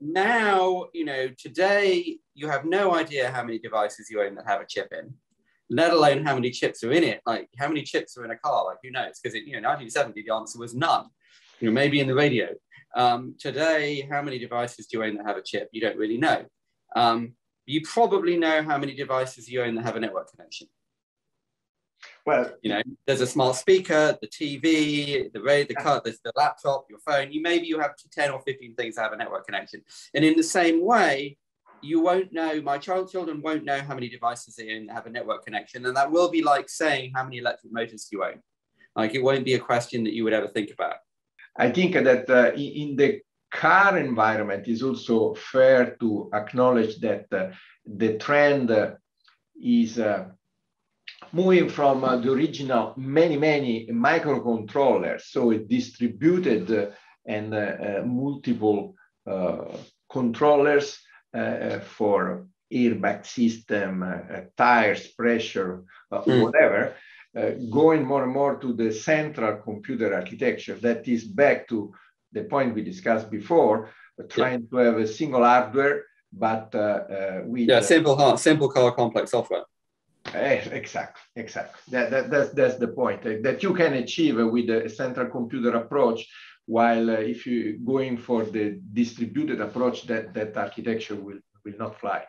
now, you know, today you have no idea how many devices you own that have a chip in, let alone how many chips are in it. Like, how many chips are in a car? Like, who knows? Because, you know, 1970, the answer was none. You know, maybe in the radio. Today, how many devices do you own that have a chip? You don't really know. You probably know how many devices you own that have a network connection. Well, you know, there's a smart speaker, the TV, the radio, the car, there's the laptop, your phone. You maybe you have 10 or 15 things that have a network connection. And in the same way, you won't know, my children won't know how many devices they own that have a network connection. And that will be like saying how many electric motors you own. Like, it won't be a question that you would ever think about. I think that in the car environment, is also fair to acknowledge that the trend is moving from the original many microcontrollers, so it distributed and multiple controllers for airbag system, tires, pressure, whatever, going more and more to the central computer architecture. That is back to the point we discussed before, trying to have a single hardware, but with simple car, complex software. Exactly. That's the point that you can achieve with a central computer approach, while if you're going for the distributed approach, that architecture will not fly.